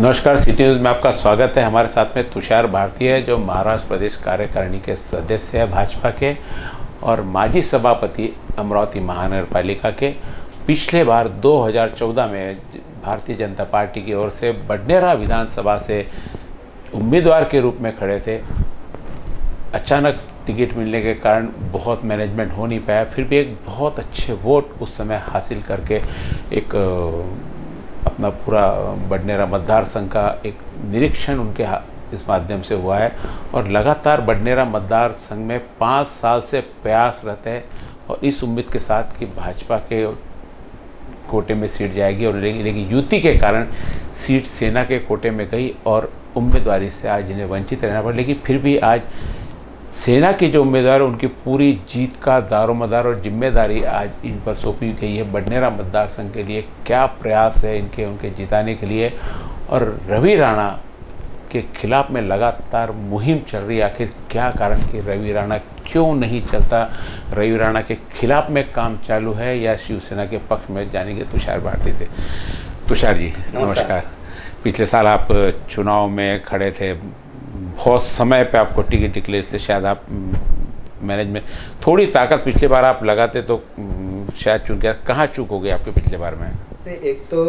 नमस्कार, city news में आपका स्वागत है। हमारे साथ में तुषार भारती है, जो महाराष्ट्र प्रदेश कार्यकारिणी के सदस्य है भाजपा के और माजी सभापति अमरावती महानगरपालिका के। पिछले बार 2014 में भारतीय जनता पार्टी की ओर से बडनेरा विधानसभा से उम्मीदवार के रूप में खड़े थे। अचानक टिकट मिलने के कारण बहुत मैनेजमेंट हो नहीं पाया, फिर भी एक बहुत अच्छे वोट उस समय हासिल करके एक अपना पूरा बडनेरा मतदार संघ का एक निरीक्षण उनके इस माध्यम से हुआ है। और लगातार बडनेरा मतदार संघ में 5 साल से प्रयासरत है और इस उम्मीद के साथ कि भाजपा के कोटे में सीट जाएगी और लेकिन युति के कारण सीट सेना के कोटे में गई और उम्मीदवारी से आज इन्हें वंचित रहना पड़ा। लेकिन फिर भी आज सेना के जो उम्मीदवार उनकी पूरी जीत का दारोमदार और जिम्मेदारी आज इन पर सौंपी गई है। बडनेरा मतदार संघ के लिए क्या प्रयास है इनके उनके जिताने के लिए, और रवि राणा के खिलाफ में लगातार मुहिम चल रही है, आखिर क्या कारण कि रवि राणा क्यों नहीं चलता, रवि राणा के खिलाफ में काम चालू है या शिवसेना के पक्ष में, जानेंगे तुषार भारती से। तुषार जी नमस्कार। पिछले साल आप चुनाव में खड़े थे, बहुत समय पे आपको टिकट निकले, इससे शायद आप मैनेजमेंट थोड़ी ताकत पिछले बार आप लगाते तो शायद चूक गया। कहाँ चूक हो गई आपके पिछले बार में? एक तो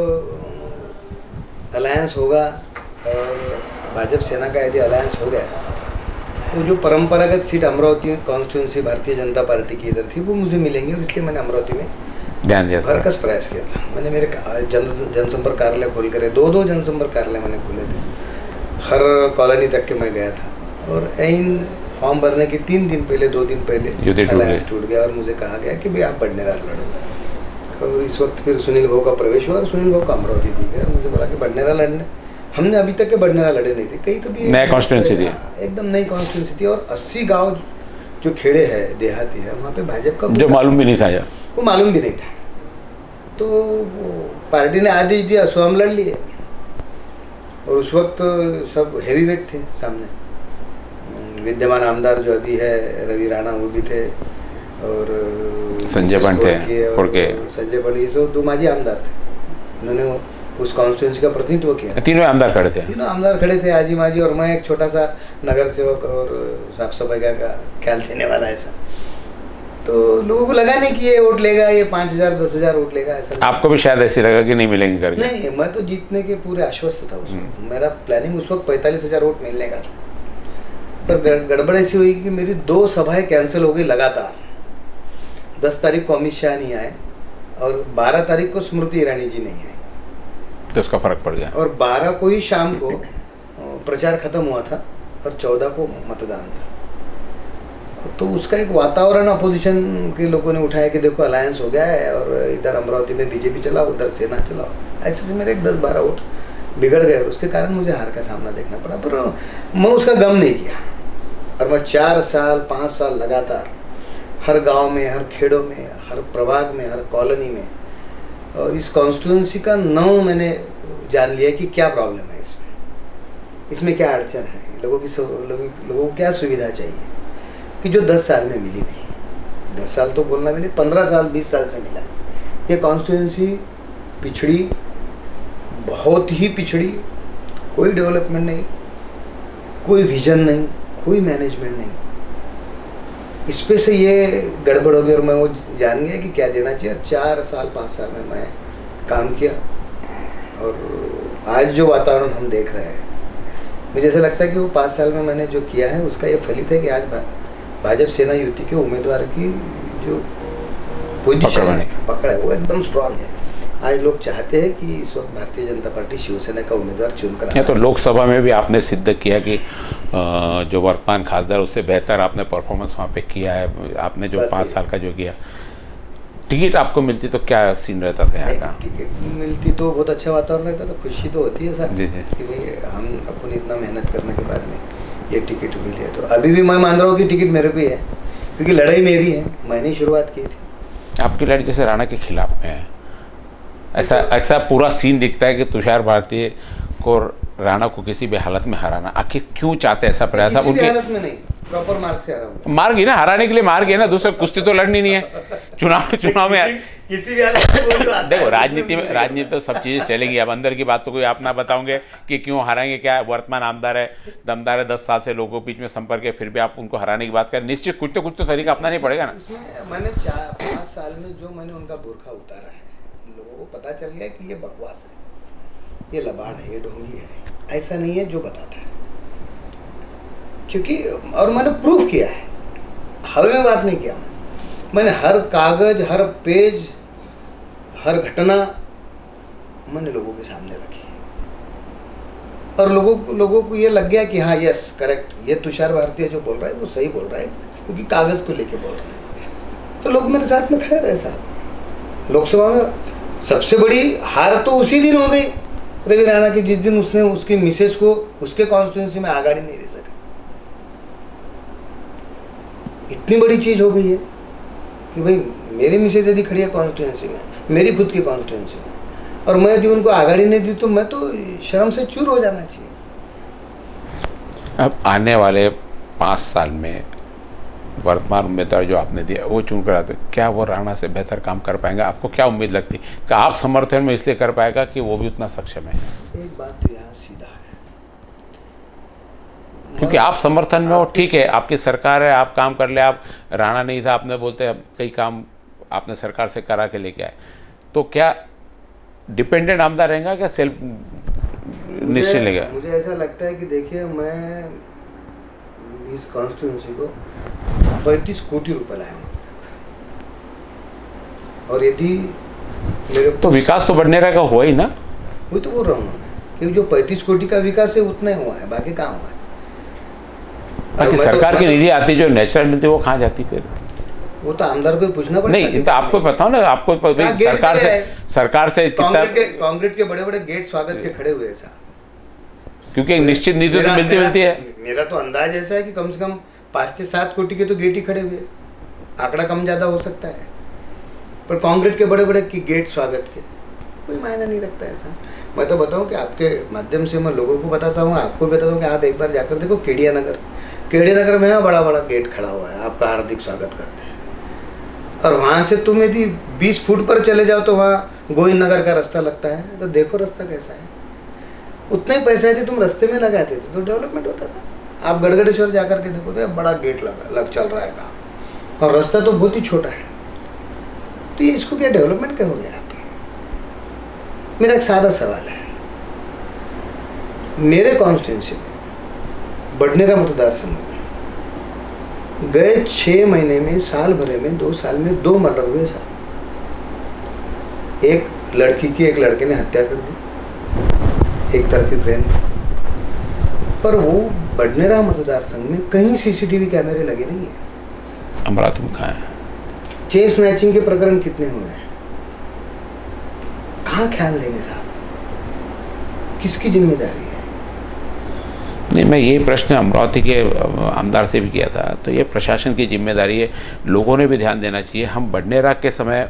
अलायंस होगा और भाजपा सेना का यदि अलायंस हो गया तो जो परंपरागत seat Amravati constituency Bharatiya Janata party की इधर थी वो मुझे मिलेंगी, और इसलिए मैंने अमरावती में भरकस प्रयास किया था। मैंने मेरे जनसंपर्क कार्यालय खोल करे, 2-2 जनसंपर्क कार्यालय मैंने खोले थे, हर कॉलोनी तक के मैं गया था। और इन फॉर्म भरने के 3 दिन पहले 2 दिन पहले अलायंस टूट गया और मुझे कहा गया कि भाई आप बडनेरा लड़ो। और इस वक्त फिर सुनील भाऊ का प्रवेश हुआ और सुनील भाऊ को अमरावती दी गई और मुझे बोला कि बडनेरा लड़ने, हमने अभी तक के बडनेरा लड़े नहीं थे, कहीं तो भी नया कॉन्स्टिट्यूंसी थी, एकदम नई कॉन्स्टिट्यूंसी थी। और 80 गांव जो खेड़े है देहाती है वहाँ पे भाजपा का जो मालूम भी नहीं था यार, वो मालूम भी नहीं था। तो पार्टी ने आदेश दिया, सो हम लड़ लिए। और उस वक्त सब हैवी वेट थे, सामने विद्यमान आमदार जो अभी है रवि राणा वो भी थे और संजय पंडे, सो 2 माजी आमदार थे, उन्होंने उस कॉन्स्टिट्यूंसी का प्रतिनिधित्व किया। तीनों आमदार खड़े थे, आजी माजी और मैं एक छोटा सा नगर सेवक और साफ सफाई का ख्याल देने वाला ऐसा। तो लोगों को लगा नहीं कि ये वोट लेगा, ये 5,000 10,000 वोट लेगा, ऐसा। आपको भी शायद ऐसे लगा कि नहीं मिलेंगे करके? नहीं, मैं तो जीतने के पूरे आश्वस्त था। उसमें मेरा प्लानिंग उस वक्त 45,000 वोट मिलने का, पर गड़बड़ ऐसी हुई कि मेरी 2 सभाएं कैंसिल हो गई लगातार। 10 तारीख को अमित शाह नहीं आए और 12 तारीख को स्मृति ईरानी जी नहीं आए, तो उसका फर्क पड़ गया। और 12 को ही शाम को प्रचार खत्म हुआ था और 14 को मतदान था। तो उसका एक वातावरण अपोजिशन के लोगों ने उठाया कि देखो अलायंस हो गया है और इधर अमरावती में बीजेपी चला, उधर सेना चला, ऐसे से मेरे एक 10-12 वोट बिगड़ गए और उसके कारण मुझे हार का सामना देखना पड़ा। पर मैं उसका गम नहीं किया और मैं 4 साल 5 साल लगातार हर गाँव में, हर खेड़ों में, हर प्रभाग में, हर कॉलोनी में और इस कॉन्स्टिट्यूंसी का मैंने जान लिया कि क्या प्रॉब्लम है इसमें क्या अड़चन है, लोगों को क्या सुविधा चाहिए कि जो 10 साल में मिली नहीं। 10 साल तो बोलना भी नहीं, 15 साल 20 साल से मिला। ये कॉन्स्टिट्यूंसी पिछड़ी, बहुत ही पिछड़ी, कोई डेवलपमेंट नहीं, कोई विजन नहीं, कोई मैनेजमेंट नहीं। इस पे से ये गड़बड़ हो गई और मैं वो जान गया कि क्या देना चाहिए। 4 साल 5 साल में मैं काम किया और आज जो वातावरण हम देख रहे हैं, मुझे ऐसा लगता है कि वो 5 साल में मैंने जो किया है उसका ये फलित है कि आज भाजपा सेना युति के उम्मीदवार की जो पोजीशन है, पकड़ है, वो एकदम स्ट्रांग है। आज लोग चाहते हैं कि इस वक्त भारतीय जनता पार्टी शिवसेना का उम्मीदवार चुनकर आए। तो लोकसभा में भी आपने सिद्ध किया कि जो वर्तमान खासदार उससे बेहतर आपने परफॉर्मेंस वहाँ पे किया है, आपने जो 5 साल का जो किया। टिकट आपको मिलती तो क्या सीन रहता था यहाँ का? टिकट मिलती तो बहुत अच्छा वातावरण रहता, तो खुशी तो होती है सर कि भाई हम अपन इतना मेहनत करने के बाद में ये टिकट मिली है। तो अभी भी मैं मान रहा हूँ कि टिकट मेरे को ही है क्योंकि लड़ाई मेरी है, मैंने शुरुआत की थी। आपकी लड़ाई जैसे राणा के खिलाफ में है, ऐसा पूरा सीन दिखता है कि तुषार भारती को राणा को किसी भी हालत में हराना, आखिर क्यों चाहते ऐसा प्रयास? किसी भी हालत में नहीं, प्रॉपर मार्ग से हराऊंगा। मार्ग ही ना, हराने के लिए मार्ग है ना, दूसरा कुश्ती तो लड़नी नहीं है। चुनाव में किसी भी देखो राजनीति में राजनीति तो सब चीज़ें चलेंगी। अब अंदर की बात तो कोई आप ना बताओगे कि क्यों हराएंगे, क्या वर्तमान आमदार है, दमदार है, 10 साल से लोगों के बीच में संपर्क है, फिर भी आप उनको हराने की बात करें। निश्चित कुछ तो तरीका अपना नहीं पड़ेगा ना। मैंने 4-5 साल में जो मैंने उनका बुरखा उतारा है, लोगों को पता चल गया कि ये बकवास है, ये लबाड़ है, ये ढोंगी है, ऐसा नहीं है जो बताता है। क्योंकि और मैंने प्रूफ किया है, हवा में बात नहीं किया। मैंने हर कागज, हर पेज, हर घटना मैंने लोगों के सामने रखी और लोगों को ये लग गया कि हाँ यस करेक्ट, ये तुषार भारती जो बोल रहा है वो सही बोल रहा है, क्योंकि कागज़ को लेके बोल रहा है। तो लोग मेरे साथ में खड़े रहे। साहब लोकसभा में सबसे बड़ी हार तो उसी दिन हो गई रवि राणा की, जिस दिन उसने उसकी मिसेज को उसके कॉन्स्टिट्यूंसी में आगाड़ी नहीं दे सका। इतनी बड़ी चीज़ हो गई है कि भाई मेरी मिसेज यदि खड़ी है कॉन्स्टिट्यूंसी में, मेरी खुद की कॉन्स्टिट्यूंसी में, और मैं यदि उनको आगाड़ी नहीं दी तो मैं तो शर्म से चूर हो जाना चाहिए। अब आने वाले 5 साल में वर्तमान उम्मीदवार जो आपने दिया वो चुन कर आते, क्या वो राणा से बेहतर काम कर पाएंगे? आपको क्या उम्मीद लगती कि आप समर्थन में इसलिए कर पाएगा कि वो भी उतना सक्षम है? एक बात तो यहाँ सीधा है, क्योंकि आप समर्थन में हो, ठीक है, आपकी सरकार है, आप काम कर ले। आप राणा नहीं था, आपने बोलते हैं कई काम आपने सरकार से करा के लेके आए, तो क्या डिपेंडेंट आमदार रहेगा क्या सेल्फ निश्चय लेगा? मुझे ऐसा लगता है कि देखिए, मैं इस कॉन्स्टिट्यूंसी को 35 कोटी रुपए लाया हूँ, और यदि मेरे तो विकास तो बडनेरा का हुआ ही ना। वही तो बोल रहा हूँ कि जो 35 कोटी का विकास है उतना ही हुआ है, बाकी कहाँ हुआ है? बाकी सरकार की निधि आती जो नेचुरल मिलती है वो कहाँ जाती फिर? वो तो आमदार को पूछना पड़ेगा। नहीं तो आपको पता हो ना, आपको सरकार से कांग्रेस के बड़े-बड़े गेट स्वागत के खड़े हुए साहब, क्योंकि एक निश्चित निधि तो मिलती है। मेरा तो अंदाज ऐसा है कि कम से कम 5 से 7 कोटी के तो गेट ही खड़े हुए, आंकड़ा कम ज्यादा हो सकता है, पर कांग्रेस के बड़े-बड़े की गेट स्वागत के कोई मायना नहीं रखता है साहब। मैं तो बताऊँ कि आपके माध्यम से मैं लोगों को बताता हूँ, आपको बताता हूँ कि आप एक बार जाकर देखो केड़ियानगर में है, बड़ा बड़ा गेट खड़ा हुआ है, आपका हार्दिक स्वागत करते हैं। और वहाँ से तुम यदि 20 फुट पर चले जाओ तो वहाँ गोयनगर का रास्ता लगता है, तो देखो रास्ता कैसा है। उतने ही पैसे थे तुम रास्ते में लगाते थे तो डेवलपमेंट होता था। आप गड़गड़ेश्वर जा कर के देखो तो बड़ा गेट चल रहा है काम, और रास्ता तो बहुत ही छोटा है। तो ये इसको क्या डेवलपमेंट क्या हो गया आप? मेरा एक सादा सवाल है, मेरे कॉन्स्टिट्यूंसी में बडनेरा मतदार समूह में गए 6 महीने में, साल भरे में, 2 साल में 2 मर्डर हुए साहब। एक लड़की की एक लड़के ने हत्या कर दी, एक तरफी प्रेम। पर वो बडनेरा मतदार संघ में कहीं सीसीटीवी कैमरे लगे नहीं है। अमरावती में कहाँ है? चेन स्नैचिंग के प्रकरण कितने हुए हैं? कहाँ ख्याल देंगे साहब? किसकी जिम्मेदारी? नहीं, मैं ये प्रश्न अमरावती के आमदार से भी किया था, तो ये प्रशासन की जिम्मेदारी है, लोगों ने भी ध्यान देना चाहिए। हम बडनेरा के समय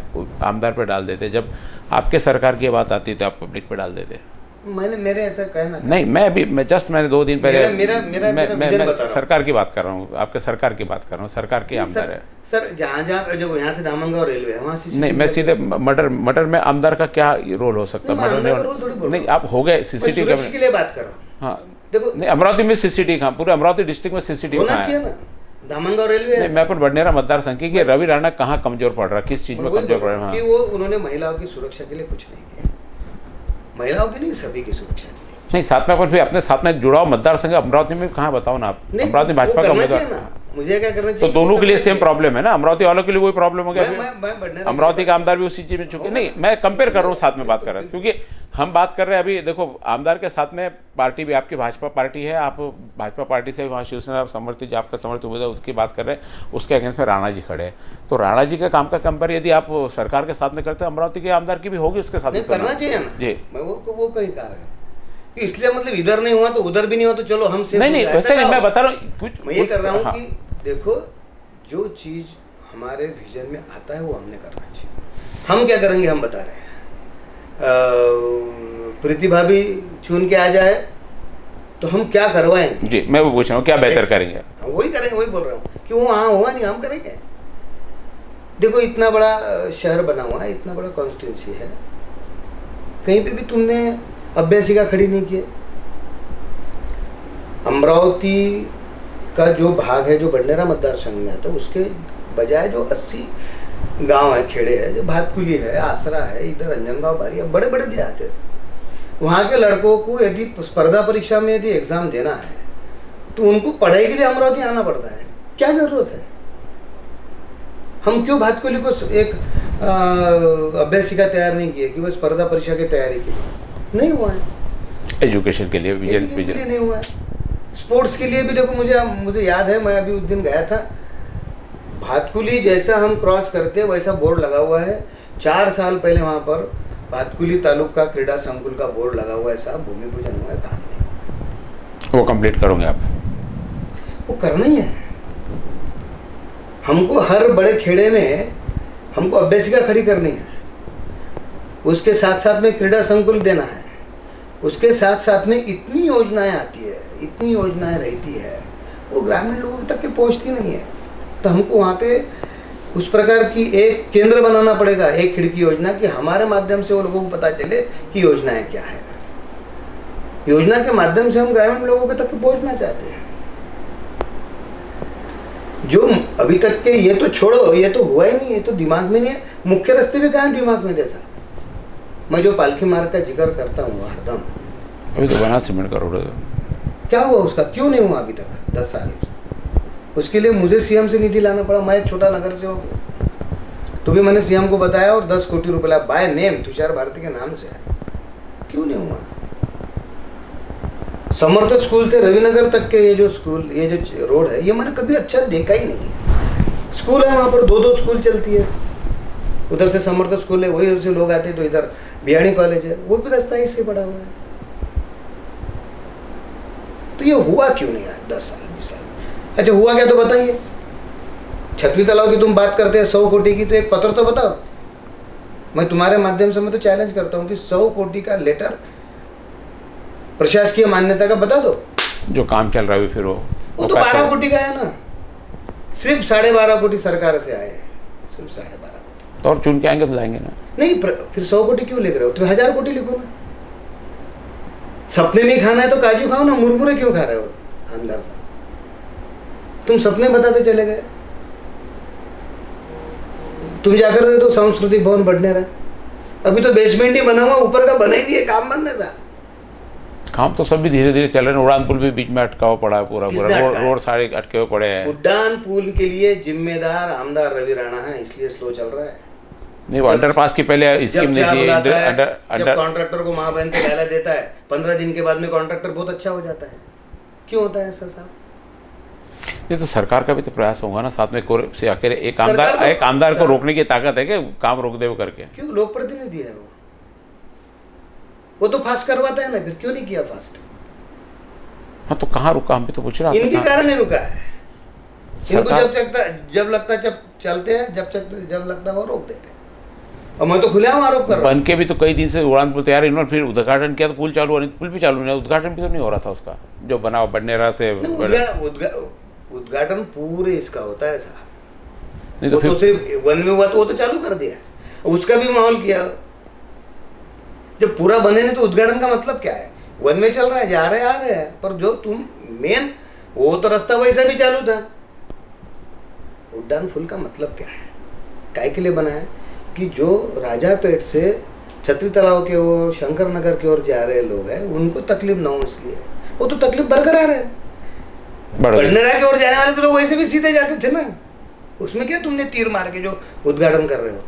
आमदार पर डाल देते, जब आपके सरकार की बात आती तो आप पब्लिक पर डाल देते। मैंने मेरे ऐसा कहना नहीं, मैं अभी मैंने 2 दिन पहले मैं सरकार की बात कर रहा हूँ, आपके सरकार की बात कर रहा हूँ, सरकार के आमदार है सर। यहाँ से धामनगांव रेलवे है, वहाँ से नहीं, मैं सीधे मर्डर में आमदार का क्या रोल हो सकता है? मर्डर नहीं, आप हो गए सीसीटीवी के लिए बात कर रहा हूँ। हाँ देखो, नहीं अमरावती में सीसीटीवी कहाँ? पूरे अमरावती डिस्ट्रिक्ट में सीसीटीवी कहाँ है ना? धामनगांव रेलवे है। मैं पर बडनेरा मतदार संघ की रवि राणा कहाँ कमजोर पड़ रहा है, किस चीज़ में कमजोर पड़ रहा है? वो उन्होंने महिलाओं की सुरक्षा के लिए कुछ नहीं किया, महिलाओं की नहीं, सभी की सुरक्षा के लिए नहीं। साथ में पर फिर अपने साथ में जुड़ाव मतदार संघ अमरावती में कहाँ? बताओ ना आप, अमरावती भाजपा का उम्मीदवार, मुझे क्या करना चाहिए? तो दोनों के लिए सेम प्रॉब्लम है ना, अमरावती वालों के लिए वही प्रॉब्लम हो गया। अमरावती का आमदार भी उसी चीज़ में चुके नहीं, मैं कंपेयर कर रहा हूँ, साथ में बात कर रहा हूँ, क्योंकि हम बात कर रहे हैं अभी। देखो आमदार के साथ में पार्टी भी आपकी भाजपा पार्टी है, आप भाजपा पार्टी से वहाँ शिवसेना समर्थित, जो आपका समर्थित उम्मीदवार उसकी बात कर रहे हैं, उसके अगेंस्ट में राणा जी खड़े हैं। तो राणा जी के काम का कंपेयर यदि आप सरकार के साथ में करते हैं, अमरावती के आमदार की भी होगी उसके साथ में करना चाहिए जी। वो कहीं कारण है, इसलिए मतलब इधर नहीं हुआ तो उधर भी नहीं हुआ तो चलो हम से नहीं वैसे नहीं, मैं बता रहा हूँ, कुछ मैं ये कर रहा हूँ। हाँ। कि देखो जो चीज़ हमारे विजन में आता है वो हमने करना चाहिए। हम क्या करेंगे हम बता रहे हैं, प्रतिभा भी चुन के आ जाए तो हम क्या करवाएंगे जी? मैं वो पूछ रहा हूँ, क्या बेहतर करेंगे? वही करेंगे, वही बोल रहा हूँ कि वो हाँ हुआ नहीं, हम करेंगे। देखो इतना बड़ा शहर बना हुआ है, इतना बड़ा कॉन्स्टिट्यूंसी है, कहीं पे भी तुमने अभ्यासिका खड़ी नहीं किए। अमरावती का जो भाग है जो बडनेरा मतदार संघ में आता है उसके बजाय जो 80 गांव है, खेड़े है, जो भातकुली है, आसरा है, इधर अंजनगांव बारी, अब बड़े बड़े देहात है, वहाँ के लड़कों को यदि स्पर्धा परीक्षा में यदि एग्ज़ाम देना है तो उनको पढ़ाई के लिए अमरावती आना पड़ता है। क्या ज़रूरत है, हम क्यों भातकुली को एक अभ्यासिका तैयार नहीं किया कि वो स्पर्धा परीक्षा की तैयारी के लिए नहीं हुआ है, एजुकेशन के लिए भी नहीं हुआ है, स्पोर्ट्स के लिए भी। देखो मुझे याद है, मैं अभी उस दिन गया था, भातकुली जैसा हम क्रॉस करते वैसा बोर्ड लगा हुआ है। 4 साल पहले वहाँ पर भातकुली तालुक का क्रीडा संकुल का बोर्ड लगा हुआ है, साहब भूमि पूजन हुआ है, काम नहीं। वो कंप्लीट करोगे आप? वो करना ही है हमको, हर बड़े खेड़े में हमको अभ्यासिका खड़ी करनी है, उसके साथ साथ में क्रीडा संकुल देना है, उसके साथ साथ में इतनी योजनाएं आती है, इतनी योजनाएं रहती है, वो ग्रामीण लोगों तक के पहुंचती नहीं है। तो हमको वहाँ पे उस प्रकार की एक केंद्र बनाना पड़ेगा, एक खिड़की योजना, कि हमारे माध्यम से वो लोगों को पता चले कि योजनाएँ क्या है। योजना के माध्यम से हम ग्रामीण लोगों के तक पहुँचना चाहते हैं। जो अभी तक के, ये तो छोड़ो, ये तो हुआ ही नहीं, ये तो दिमाग में नहीं है, मुख्य रास्ते भी कहाँ दिमाग में जैसा। मैं जो पालखी मार्ग का जिक्र करता हूँ हरदम, अभी तो बना सीमेंट करोड़ क्या हुआ उसका, क्यों नहीं हुआ अभी तक 10 साल? उसके लिए मुझे सीएम से निधि लाना पड़ा। मैं एक छोटा नगर सेवक हूँ, तो भी मैंने सीएम को बताया और 10 कोटी रुपया बाय नेम तुषार भारती के नाम से है, क्यों नहीं हुआ? समर्थ स्कूल से रविनगर तक के ये जो स्कूल, ये जो रोड है, ये मैंने कभी अच्छा देखा ही नहीं। स्कूल है वहाँ पर, 2-2 स्कूल चलती है, उधर से समर्थ स्कूल है, वही से लोग आते हैं, तो इधर बिहारी कॉलेज है, वो भी रास्ता इससे बड़ा हुआ है। तो ये हुआ क्यों नहीं आज 10 साल 20 साल? अच्छा हुआ क्या तो बताइए। छतरी तालाब की तुम बात करते हैं 100 कोटी की, तो एक पत्र तो बताओ। मैं तुम्हारे माध्यम से मैं तो चैलेंज करता हूँ कि 100 कोटी का लेटर प्रशासकीय मान्यता का बता दो। जो काम चल रहा है फिर वो तो 12 कोटी का है ना, सिर्फ 12.5 कोटी सरकार से आए हैं, सिर्फ 12.5 कोटी। तो और चुन के आएंगे तो लाएंगे ना। नहीं फिर 100 कोटी क्यों लिख रहे हो? तुम्हें 1000 कोटी लिखो ना। सपने में खाना है तो काजू खाओ ना, मुरमुरे क्यों खा रहे हो? अंदर से तुम सपने बताते चले गए। तुम जाकर तो सांस्कृतिक भवन बढ़ने रहा, अभी तो बेसमेंट ही बना हुआ, ऊपर का बना ही नहीं है, काम बनने था। काम तो सब भी धीरे धीरे चल रहे। उड़ान पुल भी बीच में अटका हुआ पड़ा है, पूरा पूरा रोड सारे अटके हुए पड़े हैं। उड़ान पुल के लिए जिम्मेदार आमदार रवि राणा है, इसलिए स्लो चल रहा है। नहीं वो अंडरपास की पहले स्कीम नहीं थी, कॉन्ट्रैक्टर को महाबहन के डाला देता है, 15 दिन के बाद में कॉन्ट्रैक्टर बहुत अच्छा हो जाता है। क्यों होता है ऐसा साहब? ये तो सरकार का भी तो प्रयास होगा ना, साथ में से आखिर एक आमदार को रोकने की ताकत है कि काम रोक दे वो करके। क्यों लोक प्रतिनिधि है वो तो फास्ट करवाता है ना, फिर क्यों नहीं किया फास्ट? हाँ तो कहाँ रुका, हम भी तो पूछ रहा है, इनके कारण नहीं रुका है। इनको जब लगता चलते हैं, जब लगता है वो रोक देते हैं। और मैं तो खुलेआम आरोप कर रहा हूं, बन के भी तो कई दिन से उड़ान पुल तैयार, इन्होंने फिर उद्घाटन किया तो पुल चालू हुआ, पुल भी चालू नहीं, उद्घाटन भी तो नहीं हो रहा था उसका, जो बना बडनेरा से। उद्घाटन पूरे इसका होता है साहब, नहीं तो सिर्फ वन में हुआ तो वो तो चालू कर दिया, उसका भी माहौल किया। जब पूरा बने नहीं तो उद्घाटन का मतलब क्या है? वन में चल रहा है, जा रहे आ रहे हैं, पर जो तुम मेन वो तो रास्ता वैसा भी चालू था। उड्डान पुल का मतलब क्या है, काय के लिए बना है? कि जो राजापेट से छतरी तालाब की ओर, शंकर नगर की ओर जा रहे लोग हैं, उनको तकलीफ ना हो, इसलिए वो तो तकलीफ बरकरार है। बडनेरा की ओर जाने वाले तो लोग वैसे भी सीधे जाते थे ना, उसमें क्या तुमने तीर मार के जो उद्घाटन कर रहे हो?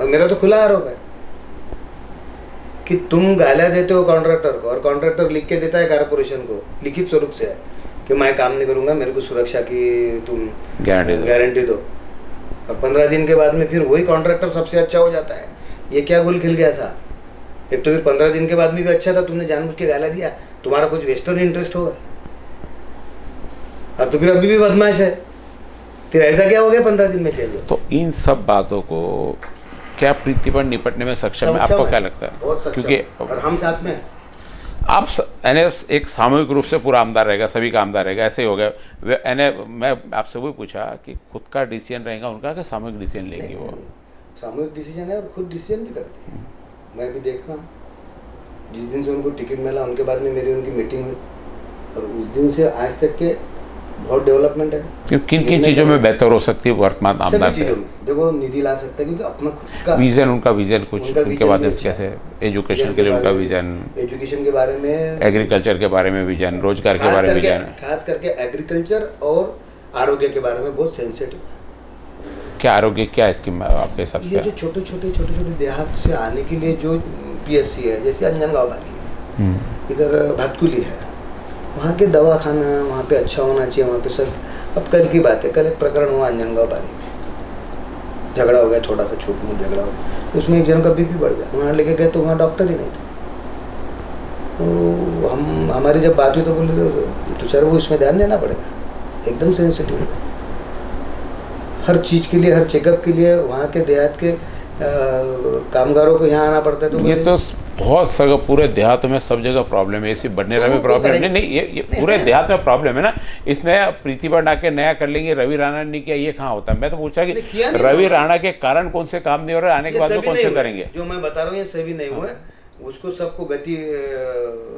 और मेरा तो खुला आरोप है कि तुम गालियां देते हो कॉन्ट्रैक्टर को, और कॉन्ट्रैक्टर लिख के देता है कॉर्पोरेशन को, लिखित स्वरूप से है कि मैं काम नहीं करूंगा, मेरे को सुरक्षा की तुम गारंटी दो, और 15 दिन के बाद में फिर वही कॉन्ट्रैक्टर सबसे अच्छा हो जाता है। ये क्या गुल खिल गया साहब? एक तो फिर 15 दिन के बाद में भी अच्छा था, तुमने जानबूझ के गाला दिया, तुम्हारा कुछ वेस्टर्न इंटरेस्ट होगा, और तो फिर अभी भी बदमाश है, फिर ऐसा क्या हो गया 15 दिन में चाहिए? तो इन सब बातों को क्या प्रीति पर निपटने में सक्षम है, आपको क्या लगता है? बहुत सक्षम, क्योंकि और हम साथ में हैं। आप यानी एक सामूहिक रूप से पूरा आमदार रहेगा, सभी का आमदार रहेगा, ऐसे ही हो गया। यानी मैं आपसे वो पूछा कि खुद का डिसीजन रहेगा उनका कि सामूहिक डिसीजन लेंगे? वो सामूहिक डिसीजन है और खुद डिसीजन भी करते हैं। मैं भी देख रहा हूँ, जिस दिन से उनको टिकट मिला उनके बाद में मेरी उनकी मीटिंग हुई और उस दिन से आज तक के बहुत डेवलपमेंट है। किन किन चीज़ों में बेहतर हो सकती है वर्तमान आमदार से? देखो निधि ला सकते हैं क्योंकि अपना खुद का विजन, उनका विजन कुछ उनके बाद कैसे एजुकेशन के लिए उनका विजन, एजुकेशन के बारे में, एग्रीकल्चर के बारे में विजन, रोजगार के बारे में विजन, खास करके एग्रीकल्चर और आरोग्य के बारे में बहुत सेंसिटिव है। क्या आरोग्य क्या स्कीम आपके हिसाब से? ये जो छोटे छोटे देहात से आने के लिए जो PSC है, जैसे अंजनगाँव वाली है, इधर भातकुली है, वहाँ के दवाखाना वहाँ पे अच्छा होना चाहिए, वहाँ पे सब। अब कल की बात है, कल एक प्रकरण हुआ अंजनगाँव बारी में, झगड़ा हो गया, थोड़ा सा छूट में झगड़ा हो गया, उसमें एक जन का BP बढ़ गया। वहाँ लेके गए तो वहाँ डॉक्टर ही नहीं थे। तो हमारी जब बात हुई तो बोले तो तुषार वो इसमें ध्यान देना पड़ेगा, एकदम सेंसिटिव है हर चीज़ के लिए, हर चेकअप के लिए वहाँ के देहात के कामगारों को यहाँ आना पड़ता है। तो ये तो बहुत सगह पूरे देहात में सब जगह प्रॉब्लम है, ऐसी बडनेरा में प्रॉब्लम नहीं, ये पूरे देहात में प्रॉब्लम है ना। इसमें प्रीति बना के नया कर लेंगे, रवि राणा ने किया, ये कहाँ होता है? मैं तो पूछा कि रवि राणा के कारण कौन से काम नहीं हो रहे, आने के बाद वो कौन से करेंगे? जो मैं बता रहा हूँ ये सभी नहीं हुआ, उसको सबको गति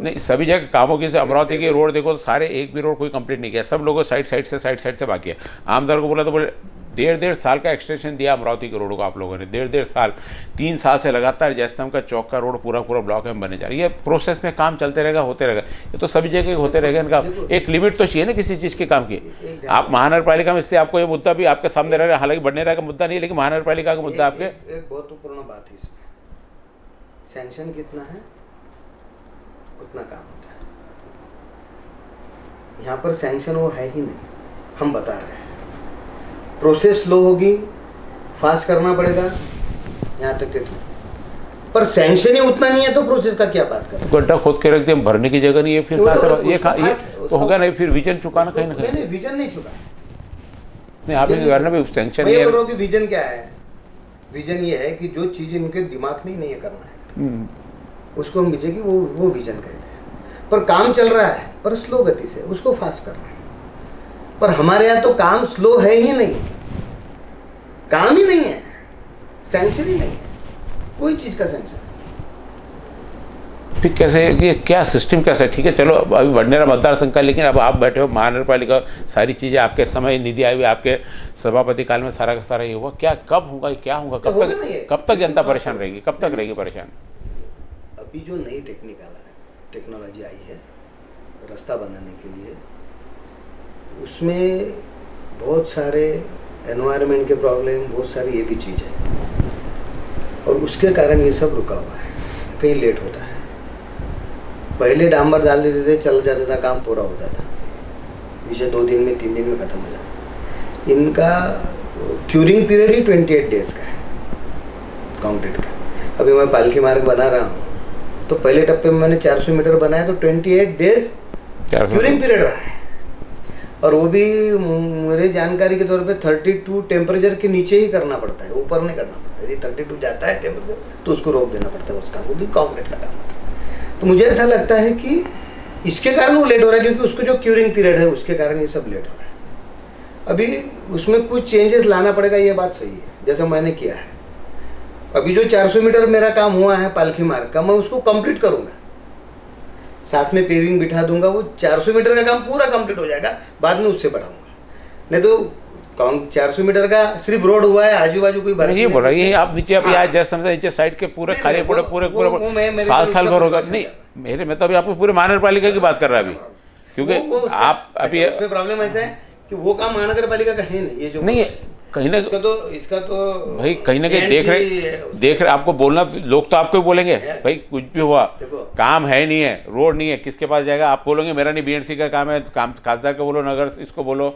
नहीं। सभी जगह कामों की, जैसे अमरावती के रोड देखो तो सारे एक भी रोड कोई कंप्लीट नहीं किया, सब लोगों साइड से बाकी है। आमदार को बोला तो बोले 1.5 साल का एक्सटेंशन दिया अमरावती के रोड को आप लोगों ने, 1.5 साल 3 साल से लगातार जैसम का चौक का रोड पूरा ब्लॉक में बने जा रही है। प्रोसेस में काम चलते रहेगा, होते रहेगा, ये तो सभी जगह होते रहेगा। इनका एक लिमिट तो चाहिए ना किसी चीज़ के काम की। आप महानगरपालिका में, इसलिए आपको ये मुद्दा भी आपके सामने रह रहा है, हालांकि बडनेरा का मुद्दा नहीं है लेकिन महानगरपालिका का मुद्दा आपके। एक महत्वपूर्ण बात है, सेंक्शन कितना है उतना काम होता है। यहाँ पर सेंक्शन वो है ही नहीं, हम बता रहे हैं। प्रोसेस स्लो होगी, फास्ट करना पड़ेगा, यहाँ तक के ठीक, पर सेंक्शन ही उतना नहीं है तो प्रोसेस का क्या बात करें? गड्ढा खोद के रख दिया, भरने की जगह नहीं है, फिर ये तो होगा नहीं, फिर विजन चुकाना कहीं ना कहीं। विजन नहीं चुकाया, आपने सेंक्शन। विजन क्या है? विजन ये है कि जो चीज़ें उनके दिमाग में ही नहीं करना है उसको हम विजय की वो विजन कहते हैं। पर काम चल रहा है पर स्लो गति से, उसको फास्ट करना है। पर हमारे यहाँ तो काम स्लो है ही नहीं, काम ही नहीं है, सेंक्शन ही नहीं है, कोई चीज़ का सेंक्शन। फिर कैसे ये क्या सिस्टम कैसा है? ठीक है चलो अभी बडनेरा मतदार संघ का, लेकिन अब आप बैठे हो महानगरपालिका, सारी चीज़ें आपके समय निधि आई हुई, आपके सभापति काल में सारा का सारा ये हुआ, क्या कब होगा, क्या होगा, कब तक जनता परेशान रहेगी, कब तक रहेगी परेशान? अभी जो नई टेक्नोलॉजी आई है रास्ता बनाने के लिए, उसमें बहुत सारे एनवायरनमेंट के प्रॉब्लम, बहुत सारी ये भी चीज़ है और उसके कारण ये सब रुका हुआ है, कहीं लेट होता है। पहले डांबर डाल देते थे, चल जाता था, काम पूरा होता था, विषय 2 दिन में 3 दिन में ख़त्म हो जाता। इनका क्यूरिंग पीरियड ही 28 डेज का है, काउंटेड का। अभी मैं पालखी मार्ग बना रहा हूँ तो पहले टप्पे में मैंने 400 मीटर बनाया तो 28 डेज क्यूरिंग पीरियड रहा है, और वो भी मेरे जानकारी के तौर पे 32 टेम्परेचर के नीचे ही करना पड़ता है, ऊपर नहीं करना पड़ता। यदि 32 जाता है टेम्परेचर तो उसको रोक देना पड़ता है उस काम को, क्योंकि कांक्रीट का काम होता है। तो मुझे ऐसा लगता है कि इसके कारण वो लेट हो रहा है, क्योंकि उसको जो क्यूरिंग पीरियड है उसके कारण ये सब लेट हो रहा है। अभी उसमें कुछ चेंजेस लाना पड़ेगा, ये बात सही है, जैसा मैंने किया है। अभी जो 400 मीटर मेरा काम हुआ है पालखी मार्ग का, मैं उसको कंप्लीट करूँगा, साथ में पेविंग बिठा दूंगा, वो 400 मीटर का काम पूरा कंप्लीट हो जाएगा, बाद में उससे बढ़ाऊंगा। नहीं तो 400 मीटर का सिर्फ रोड हुआ है, आजू बाजू कोई बना नहीं, बोल रहा है आप नीचे अभी आज जैसे नीचे साइड के पूरे खाली पड़े, पूरे साल भर होगा। नहीं मेरे में तो अभी आपको पूरे महानगरपालिका की बात कर रहा है अभी, क्योंकि आप अभी उसमें प्रॉब्लम ऐसा है कि वो काम महानगरपालिका का है नहीं, ये जो नहीं है कहीं ना इसका तो भाई कहीं ना कहीं देख रहे आपको बोलना, लोग तो आपको ही बोलेंगे भाई कुछ भी हुआ काम है नहीं है, रोड नहीं है, किसके पास जाएगा? आप बोलोगे मेरा नहीं BNC का काम है, काम खासदार को बोलो, नगर इसको बोलो,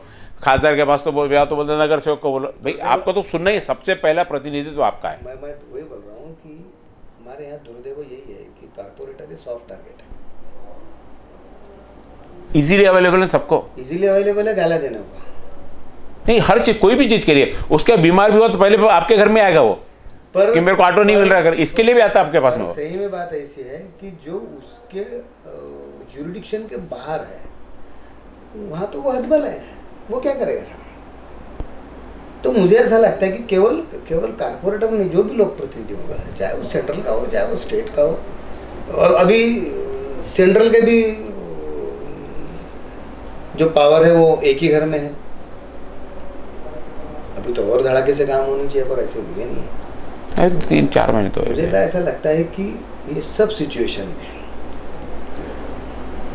खासदार के पास तो बोल गया तो बोलते नगर सेवक को बोलो। भाई आपको तो सुनना ही, सबसे पहला प्रतिनिधित्व तो आपका है। मैं वही बोल रहा हूँ कि हमारे यहाँ दुर्देव यही है कि कॉर्पोरेटर सॉफ्ट टारगेट है, इजीली अवेलेबल है सबको, इजीली अवेलेबल है, गाला देने को नहीं। हर चीज कोई भी चीज़ के लिए, उसके बीमार भी हुआ तो पहले आपके घर में आएगा वो, पर कि मेरे को ऑटो नहीं मिल रहा है, अगर इसके लिए भी आता आपके पास में हो। सही में बात ऐसी है कि जो उसके ज्यूरिडिक्शन के बाहर है वहाँ तो वो हदबल है, वो क्या करेगा साहब। तो मुझे ऐसा लगता है कि केवल कारपोरेटर में जो भी लोग प्रतिनिधि होगा, चाहे वो सेंट्रल का हो चाहे वो स्टेट का हो, और अभी सेंट्रल के भी जो पावर है वो एक ही घर में है, अभी तो और धड़ाके से काम होनी चाहिए पर ऐसे हुए नहीं है। 3-4 महीने तो मुझे ऐसा लगता है कि ये सब सिचुएशन में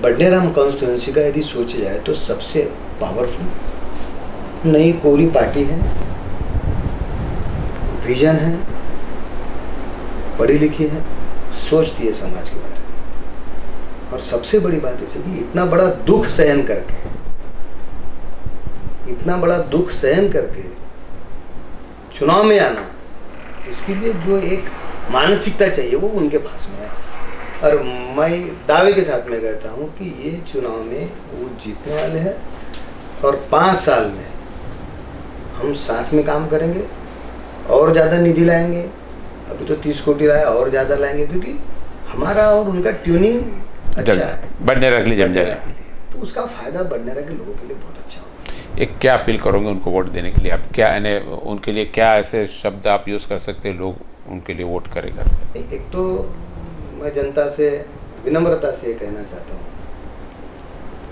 बडनेरा कॉन्स्टिट्यूएंसी का यदि सोचा जाए तो सबसे पावरफुल नई कोली पार्टी है, विजन है, पढ़ी लिखी है, सोचती है समाज के बारे में। और सबसे बड़ी बात है कि इतना बड़ा दुख सहन करके चुनाव में आना, इसके लिए जो एक मानसिकता चाहिए वो उनके पास में है। और मैं दावे के साथ में कहता हूँ कि ये चुनाव में वो जीतने वाले हैं और 5 साल में हम साथ में काम करेंगे, और ज़्यादा निधि लाएंगे, अभी तो 30 कोटी लाया और ज़्यादा लाएंगे क्योंकि हमारा और उनका ट्यूनिंग अच्छा है बडनेरा के लिए, जमनेरा, तो उसका फ़ायदा बडनेरा के लोगों के लिए बहुत अच्छा होगा। एक क्या अपील करोगे उनको वोट देने के लिए, आप क्या उनके लिए क्या ऐसे शब्द आप यूज़ कर सकते हैं लोग उनके लिए वोट करेगा? एक तो मैं जनता से विनम्रता से कहना चाहता हूँ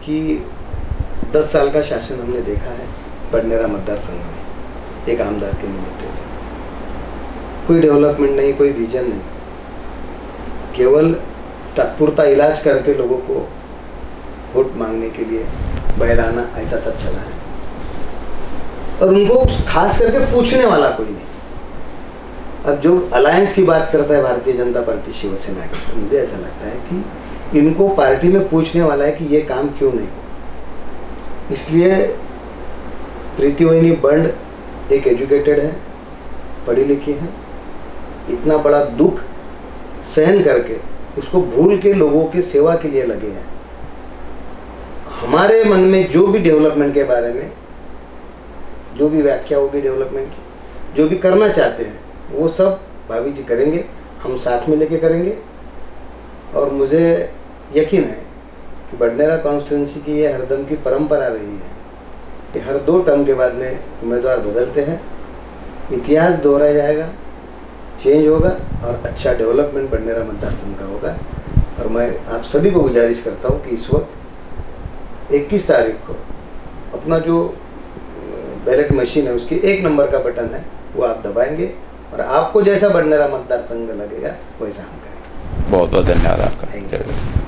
कि 10 साल का शासन हमने देखा है बडनेरा मतदार संघ में एक आमदार के निमित्त से, कोई डेवलपमेंट नहीं, कोई विजन नहीं, केवल तत्पुरता इलाज करके लोगों को वोट मांगने के लिए बहलाना ऐसा सब चला है। और उनको खास करके पूछने वाला कोई नहीं। अब जो अलायंस की बात करता है भारतीय जनता पार्टी शिवसेना की, तो मुझे ऐसा लगता है कि इनको पार्टी में पूछने वाला है कि ये काम क्यों नहीं हो। इसलिए प्रीतिवहिनी बंड एक एजुकेटेड है, पढ़ी लिखी है, इतना बड़ा दुख सहन करके उसको भूल के लोगों की सेवा के लिए लगे हैं। हमारे मन में जो भी डेवलपमेंट के बारे में जो भी व्याख्या होगी डेवलपमेंट की, जो भी करना चाहते हैं वो सब भाभी जी करेंगे, हम साथ में लेके करेंगे। और मुझे यकीन है कि बडनेरा कॉन्स्टिट्यूंसी की ये हरदम की परंपरा रही है कि हर 2 टर्म के बाद में उम्मीदवार बदलते हैं, इतिहास दोहराया जाएगा, चेंज होगा और अच्छा डेवलपमेंट बडनेरा मतदार संघ का होगा। और मैं आप सभी को गुजारिश करता हूँ कि इस वक्त 21 तारीख को अपना जो बैलेट मशीन है उसकी 1 नंबर का बटन है वो आप दबाएंगे और आपको जैसा बडनेरा मतदार संघ लगेगा वैसा हम करेंगे। बहुत बहुत धन्यवाद आपका।